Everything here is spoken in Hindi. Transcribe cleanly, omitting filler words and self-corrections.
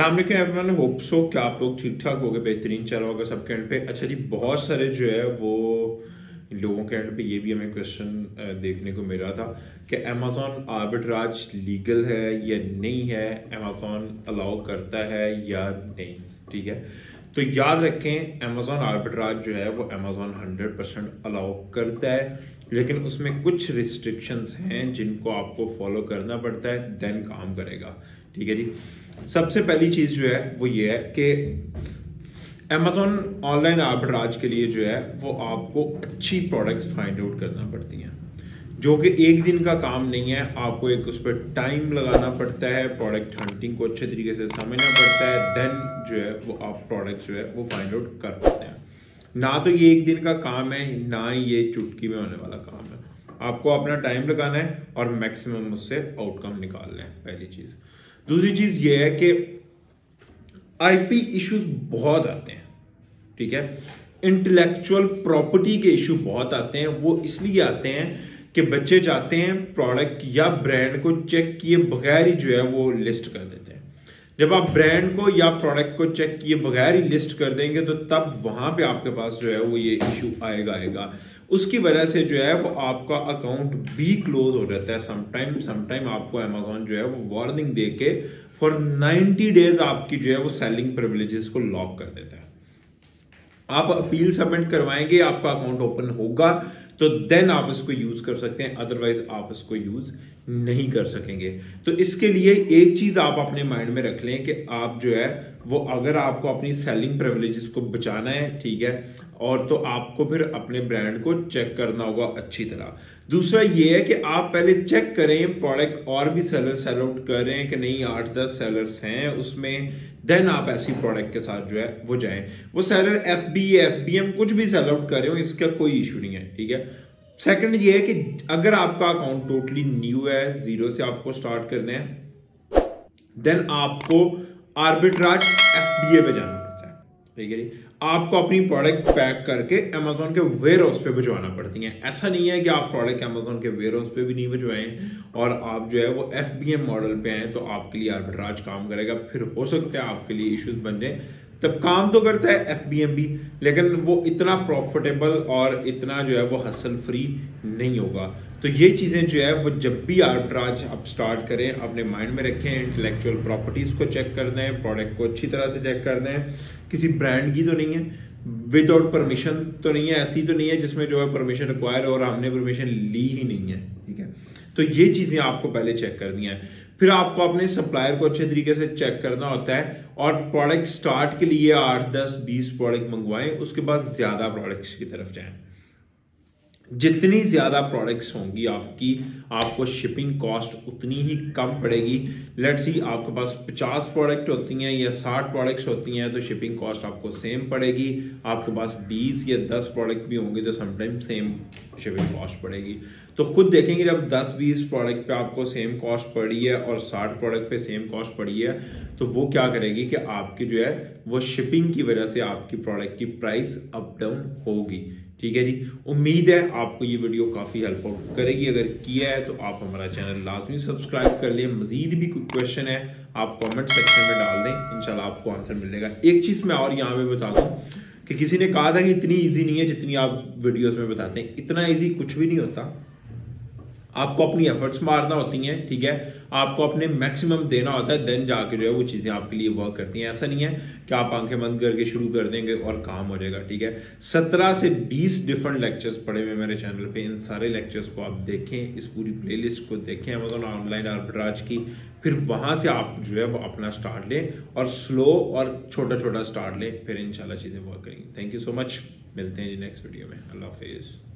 मैंने होप सो कि आप लोग ठीक ठाक हो गए, बेहतरीन चल रहा होगा सबके एंड पे। अच्छा जी, बहुत सारे जो है वो लोगों के एंड पे ये भी हमें क्वेश्चन देखने को मिला था कि अमेज़ॉन आर्बिट्राज लीगल है या नहीं है, अमेज़ॉन अलाउ करता है या नहीं। ठीक है, तो याद रखें अमेज़ॉन आर्बिट्राज जो है वो अमेज़ॉन 100% अलाउ करता है, लेकिन उसमें कुछ रिस्ट्रिक्शंस हैं जिनको आपको फॉलो करना पड़ता है, देन काम करेगा। ठीक है जी, सबसे पहली चीज़ जो है वो ये है कि अमेज़ॉन ऑनलाइन आर्बिट्राज के लिए जो है वो आपको अच्छी प्रोडक्ट्स फाइंड आउट करना पड़ती हैं, जो कि एक दिन का काम नहीं है। आपको एक उस पर टाइम लगाना पड़ता है, प्रोडक्ट हंटिंग को अच्छे तरीके से समझना पड़ता है, देन जो है वो आप प्रोडक्ट्स जो है वो फाइंड आउट कर पाते हैं। ना तो ये एक दिन का काम है, ना ही ये चुटकी में होने वाला काम है। आपको अपना टाइम लगाना है और मैक्सिमम उससे आउटकम निकालना है, पहली चीज़। दूसरी चीज़ ये है कि आईपी इश्यूज बहुत आते हैं। ठीक है, इंटेलेक्चुअल प्रॉपर्टी के इशू बहुत आते हैं। वो इसलिए आते हैं कि बच्चे जाते हैं प्रोडक्ट या ब्रांड को चेक किए बगैर ही जो है वो लिस्ट कर देते हैं। जब आप ब्रांड को या प्रोडक्ट को चेक किए बगैर ही लिस्ट कर देंगे तो तब वहाँ पे आपके पास जो है वो ये इशू आएगा। उसकी वजह से जो है वो आपका अकाउंट भी क्लोज हो जाता है। समटाइम आपको अमेज़ॉन जो है वो वार्निंग दे के फॉर 90 डेज आपकी जो है वो सेलिंग प्रिविलेजेस को लॉक कर देता है। आप अपील सबमिट करवाएंगे, आपका अकाउंट ओपन होगा, तो देन आप इसको यूज कर सकते हैं, अदरवाइज आप इसको यूज नहीं कर सकेंगे। तो इसके लिए एक चीज आप अपने माइंड में रख लें कि आप जो है वो अगर आपको अपनी सेलिंग प्रिविलेजेस को बचाना है, ठीक है, और तो आपको फिर अपने ब्रांड को चेक करना होगा अच्छी तरह। दूसरा ये है कि आप पहले चेक करें प्रोडक्ट और भी सेलर सेल आउट कर रहे हैं कि नहीं, 8-10 सेलर्स हैं उसमें, देन आप ऐसी प्रोडक्ट के साथ जो है वो जाएं। वो सेलर FBA, FBM कुछ भी सेल आउट कर रहे हो, इसका कोई इशू नहीं है। ठीक है, सेकंड ये है कि अगर आपका अकाउंट टोटली न्यू है, जीरो से आपको स्टार्ट करना है, देन आपको आर्बिट्राज FBA पे जाना पड़ता है। ठीक है जी, आपको अपनी प्रोडक्ट पैक करके अमेज़ॉन के वेयर हाउस पे भिजवाना पड़ती है। ऐसा नहीं है कि आप प्रोडक्ट अमेज़ॉन के वेयर हाउस पे भी नहीं भिजवाएं और आप जो है वो FBM मॉडल पे आए, तो आपके लिए आर्बिट्राज काम करेगा। फिर हो सकता है आपके लिए इश्यूज बन जाए, तब काम तो करता है FBM भी, लेकिन वो इतना प्रॉफिटेबल और इतना जो है वो हसल फ्री नहीं होगा। तो ये चीज़ें जो है वो जब भी आर्बिट्राज आप स्टार्ट करें अपने माइंड में रखें। इंटेलेक्चुअल प्रॉपर्टीज़ को चेक करना है, प्रोडक्ट को अच्छी तरह से चेक करना है, किसी ब्रांड की तो नहीं है, विदाउट परमिशन तो नहीं है, ऐसी तो नहीं है जिसमें जो है परमिशन रिक्वायर और हमने परमिशन ली ही नहीं है। ठीक है, तो ये चीज़ें आपको पहले चेक करनी है। फिर आपको अपने सप्लायर को अच्छे तरीके से चेक करना होता है और प्रोडक्ट स्टार्ट के लिए 8-10-20 प्रोडक्ट मंगवाएं, उसके बाद ज़्यादा प्रोडक्ट्स की तरफ जाएं। जितनी ज़्यादा प्रोडक्ट्स होंगी आपकी, आपको शिपिंग कॉस्ट उतनी ही कम पड़ेगी। लेट्स सी आपके पास 50 प्रोडक्ट होती हैं या 60 प्रोडक्ट्स होती हैं, तो शिपिंग कॉस्ट आपको सेम पड़ेगी। आपके पास 20 या 10 प्रोडक्ट भी होंगे तो समटाइम सेम शिपिंग कॉस्ट पड़ेगी। तो खुद देखेंगे जब 10-20 प्रोडक्ट पे आपको सेम कॉस्ट पड़ी है और 60 प्रोडक्ट पे सेम कॉस्ट पड़ी है, तो वो क्या करेगी कि आपकी जो है वो शिपिंग की वजह से आपकी प्रोडक्ट की प्राइस अप डाउन होगी। ठीक है जी, उम्मीद है आपको ये वीडियो काफ़ी हेल्प आउट करेगी। अगर किया है तो आप हमारा चैनल लाजमी सब्सक्राइब कर लें। मजीद भी कोई क्वेश्चन है आप कमेंट सेक्शन में डाल दें, इंशाल्लाह आपको आंसर मिलेगा। एक चीज़ मैं और यहाँ पे बता दूँ कि किसी ने कहा था कि इतनी ईजी नहीं है जितनी आप वीडियोज़ में बताते हैं। इतना ईजी कुछ भी नहीं होता, आपको अपनी एफर्ट्स मारना होती हैं। ठीक है, आपको अपने मैक्सिमम देना होता है, देन जाके जो है वो चीज़ें आपके लिए वर्क करती हैं। ऐसा नहीं है कि आप आंखें बंद करके शुरू कर देंगे और काम हो जाएगा। ठीक है, 17 से 20 डिफरेंट लेक्चर्स पड़े हुए मेरे चैनल पे, इन सारे लेक्चर्स को आप देखें, इस पूरी प्लेलिस्ट को देखें अमेज़ॉन ऑनलाइन आर्बिट्राज की। फिर वहाँ से आप जो है वो अपना स्टार्ट लें और स्लो और छोटा छोटा स्टार्ट लें, फिर इंशाल्लाह चीज़ें वर्क करेंगी। थैंक यू सो मच, मिलते हैं जी नेक्स्ट वीडियो में। अल्लाह हाफिज़।